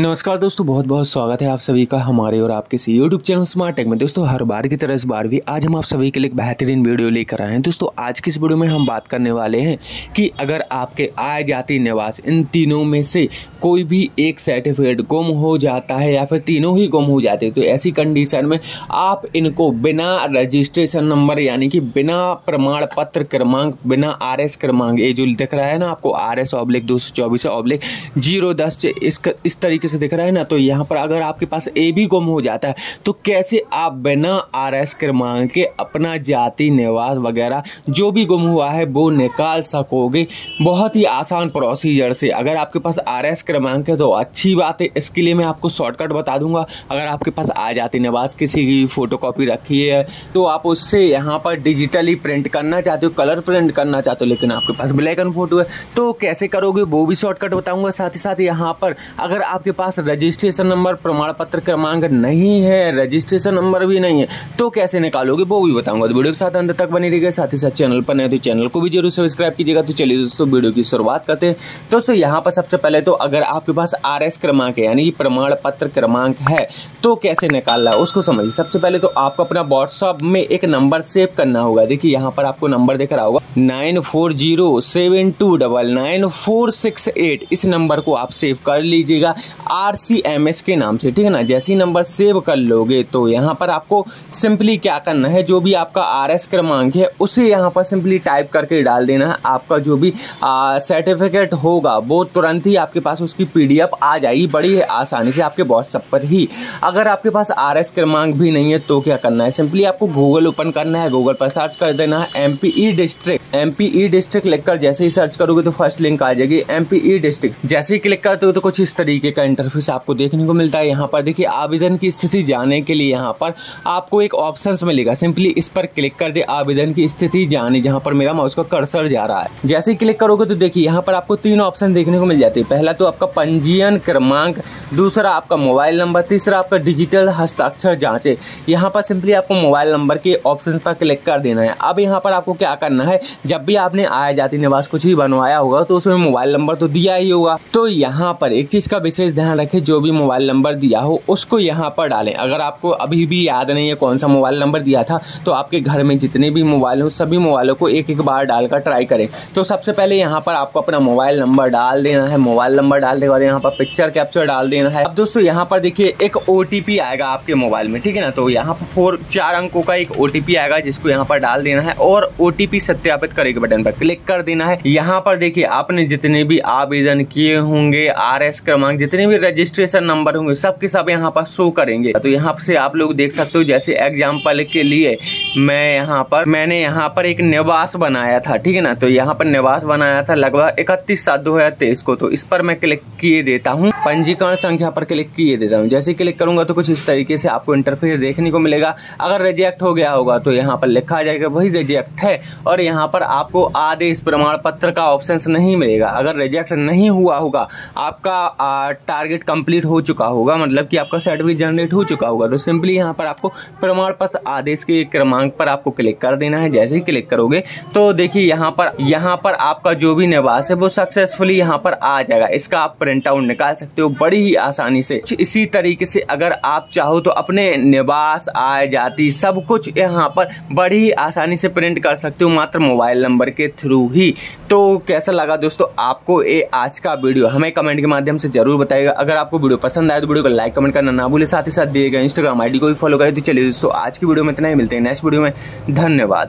नमस्कार दोस्तों, बहुत बहुत स्वागत है आप सभी का हमारे और आपके इस यूट्यूब चैनल स्मार्ट टैग में। दोस्तों हर बार की तरह इस बार भी आज हम आप सभी के लिए एक बेहतरीन वीडियो लेकर आए हैं। दोस्तों आज की इस वीडियो में हम बात करने वाले हैं कि अगर आपके आय, जाति, निवास इन तीनों में से कोई भी एक सर्टिफिकेट गुम हो जाता है या फिर तीनों ही गुम हो जाते हैं तो ऐसी कंडीशन में आप इनको बिना रजिस्ट्रेशन नंबर यानी कि बिना प्रमाण पत्र क्रमांक, बिना RS क्रमांक, ये जो दिख रहा है ना आपको RS/224/010 इस तरीके से दिख रहा है ना, तो यहाँ पर अगर आपके पास ए भी गुम हो जाता है तो कैसे आप बिना RS क्रमांक के अपना जाति, निवास वगैरह जो भी गुम हुआ है वो निकाल सकोगे। बहुत ही आसान प्रोसीजर से। अगर आपके पास RS क्रमांक है तो अच्छी बात है, इसके लिए मैं आपको शॉर्टकट बता दूंगा। अगर आपके पास आय, जाति, निवास किसी की फोटोकॉपी रखी है तो आप उससे यहाँ पर डिजिटली प्रिंट करना चाहते हो, कलर प्रिंट करना चाहते हो, लेकिन आपके पास ब्लैक एंड फोटो है तो कैसे करोगे वो भी शॉर्टकट बताऊंगा। साथ ही साथ यहाँ पर अगर आपके पास रजिस्ट्रेशन नंबर, प्रमाण पत्र क्रमांक नहीं है, रजिस्ट्रेशन नंबर भी नहीं है तो कैसे निकालोगे वो भी बताऊंगा। तो वीडियो के साथ अंत तक बने रहिएगा। साथ ही साथ चैनल पर नए तो चैनल को भी जरूर सब्सक्राइब कीजिएगा। तो चलिए दोस्तों वीडियो की शुरुआत करते हैं। दोस्तों यहाँ पर सबसे पहले तो अगर आपके पास RS क्रमांक है यानी कि प्रमाण पत्र क्रमांक है तो कैसे निकालना है उसको समझिए। सबसे पहले तो आपको अपना व्हाट्सअप में एक नंबर सेव करना होगा। देखिए यहाँ पर आपको नंबर दिख रहा होगा 9407299468। इस नंबर को आप सेव कर लीजिएगा RCMS के नाम से, ठीक है ना। जैसे ही नंबर सेव कर लोगे तो यहाँ पर आपको सिंपली क्या करना है, जो भी आपका RS क्रमांक है उसे यहाँ पर सिंपली टाइप करके डाल देना है। आपका जो भी सर्टिफिकेट होगा वो तुरंत ही आपके पास उसकी PDF आ जाएगी, बड़ी आसानी से आपके व्हाट्सएप पर ही। अगर आपके पास RS क्रमांक भी नहीं है तो क्या करना है, सिंपली आपको गूगल ओपन करना है। गूगल पर सर्च कर देना है MP e-District लिखकर। जैसे ही सर्च करोगे तो फर्स्ट लिंक आ जाएगी MP e-District। जैसे ही क्लिक करते हो तो कुछ इस तरीके का इंटरफेस आपको देखने को मिलता है। यहाँ पर देखिए आवेदन की स्थिति जाने के लिए यहाँ पर आपको एक ऑप्शंस मिलेगा, सिंपली इस पर क्लिक कर दे आवेदन की स्थिति जाने, जहाँ पर मेरा माउस का कर्सर जा रहा है। जैसे ही क्लिक करोगे तो देखिए यहाँ पर आपको तीन ऑप्शन देखने को मिल जाते हैं। पहला तो आपका पंजीयन क्रमांक, दूसरा आपका मोबाइल नंबर, तीसरा आपका डिजिटल हस्ताक्षर जाँचे। यहाँ पर सिंपली आपको मोबाइल नंबर के ऑप्शन पर क्लिक कर देना है। अब यहाँ पर आपको क्या करना है, जब भी आपने आय, जाति, निवास कुछ भी बनवाया होगा तो उसमें मोबाइल नंबर तो दिया ही होगा। तो यहाँ पर एक चीज का विशेष ध्यान रखें, जो भी मोबाइल नंबर दिया हो उसको यहाँ पर डालें। अगर आपको अभी भी याद नहीं है कौन सा मोबाइल नंबर दिया था तो आपके घर में जितने भी मोबाइल हो सभी मोबाइलों को एक एक बार डालकर ट्राई करें। तो सबसे पहले यहाँ पर आपको अपना मोबाइल नंबर डाल देना है। मोबाइल नंबर डालने के बाद यहाँ पर पिक्चर कैप्चर डाल देना है। अब दोस्तों यहाँ पर देखिए एक OTP आएगा आपके मोबाइल में, ठीक है ना। तो यहाँ पर 4 अंकों का एक OTP आएगा जिसको यहाँ पर डाल देना है और OTP सत्यापित करेगा बटन पर क्लिक कर देना है। यहाँ पर देखिए आपने जितने भी आवेदन किए होंगे, RS क्रमांक, जितने भी रजिस्ट्रेशन नंबर होंगे सबके सब यहाँ पर शो करेंगे। तो यहाँ से आप लोग देख सकते हो, जैसे एग्जाम्पल के लिए मैंने यहाँ पर एक निवास बनाया था, ठीक है ना। तो यहाँ पर निवास बनाया था लगभग 31/7/2023 को। तो इस पर मैं क्लिक किए देता हूँ, पंजीकरण संख्या पर क्लिक किए देता हूँ। जैसे क्लिक करूंगा तो कुछ इस तरीके से आपको इंटरफेस देखने को मिलेगा। अगर रिजेक्ट हो गया होगा तो यहाँ पर लिखा जाएगा वही रिजेक्ट है और यहाँ पर आपको आदेश प्रमाण पत्र का ऑप्शन नहीं मिलेगा। अगर रिजेक्ट नहीं हुआ होगा, आपका टारगेट कंप्लीट हो चुका होगा, मतलब कि आपका सर्टिफिकेट जनरेट हो चुका होगा, तो सिंपली यहाँ पर आपको प्रमाण पत्र आदेश के क्रमांक पर आपको क्लिक कर देना है। जैसे ही क्लिक करोगे तो देखिए यहाँ पर आपका जो भी निवास है वो सक्सेसफुली यहाँ पर आ जाएगा। इसका आप प्रिंट आउट निकाल सकते हो बड़ी ही आसानी से। इसी तरीके से अगर आप चाहो तो अपने निवास, आय, जाति सब कुछ यहाँ पर बड़ी ही आसानी से प्रिंट कर सकते हो मात्र मोबाइल नंबर के थ्रू ही। तो कैसा लगा दोस्तों आपको ये आज का वीडियो, हमें कमेंट के माध्यम से जरूर बताइएगा। अगर आपको वीडियो पसंद आए तो वीडियो को लाइक कमेंट करना ना भूलें। साथ ही साथ दिए गए Instagram ID को भी फॉलो करें। तो चलिए दोस्तों आज की वीडियो में इतना ही, मिलते हैं नेक्स्ट वीडियो में। धन्यवाद।